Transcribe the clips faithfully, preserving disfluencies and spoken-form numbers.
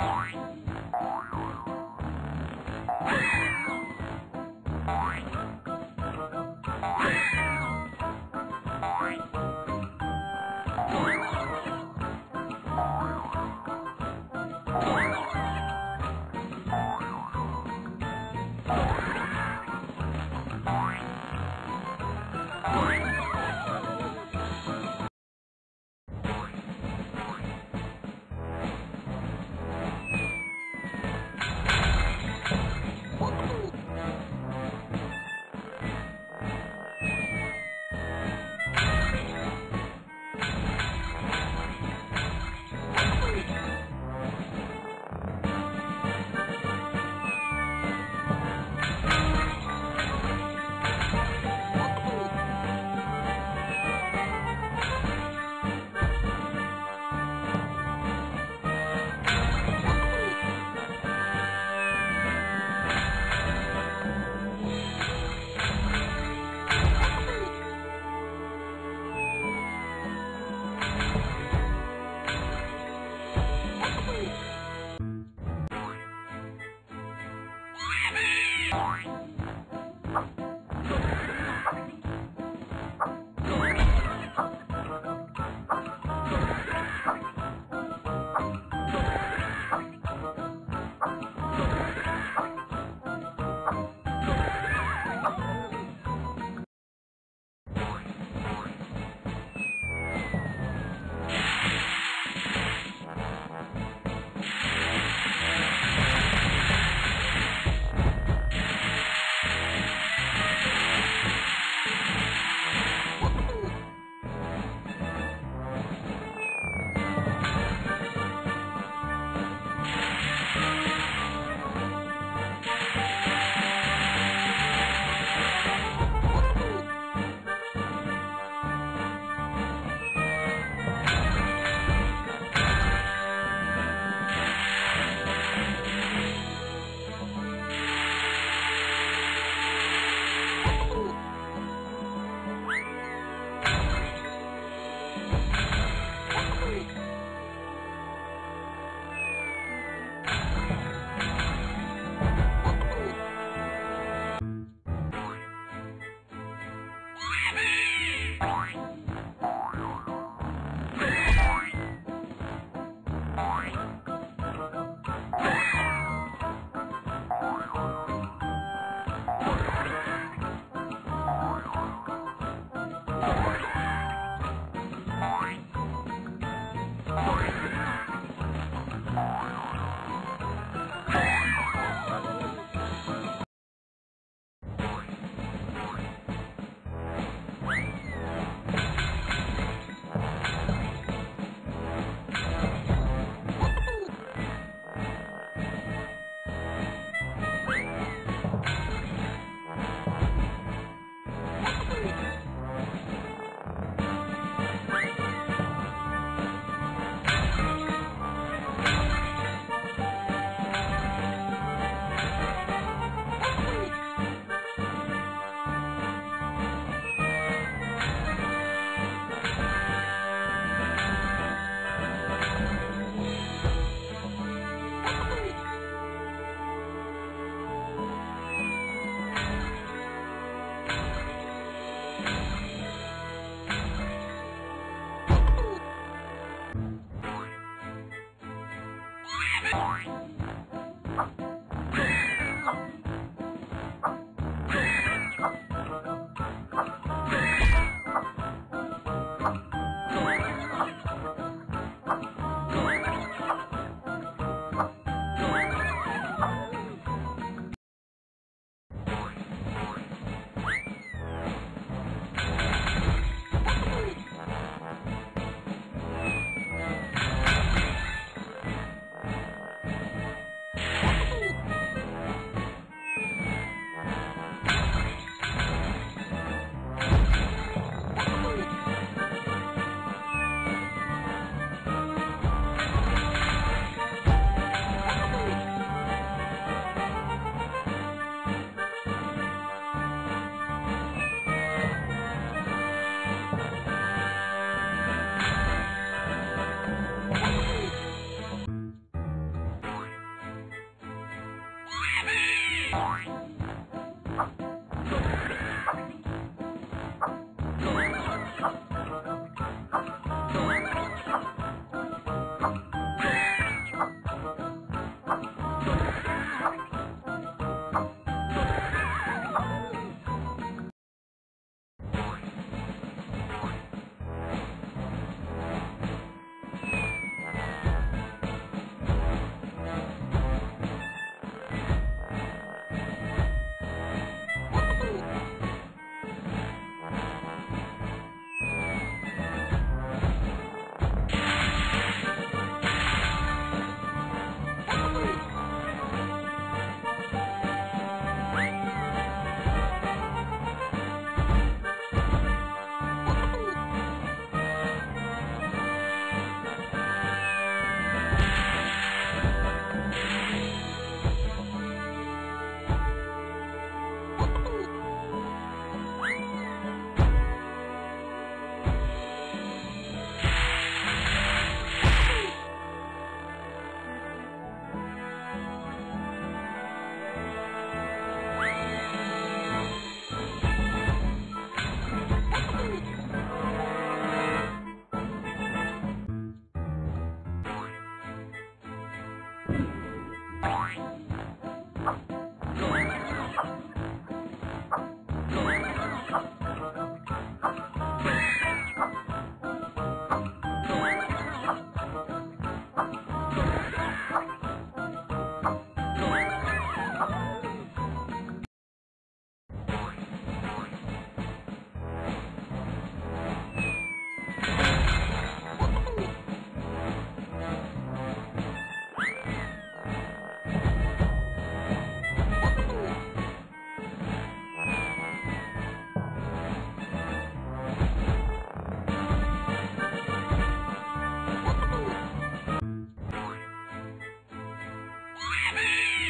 Woo!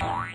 Bye.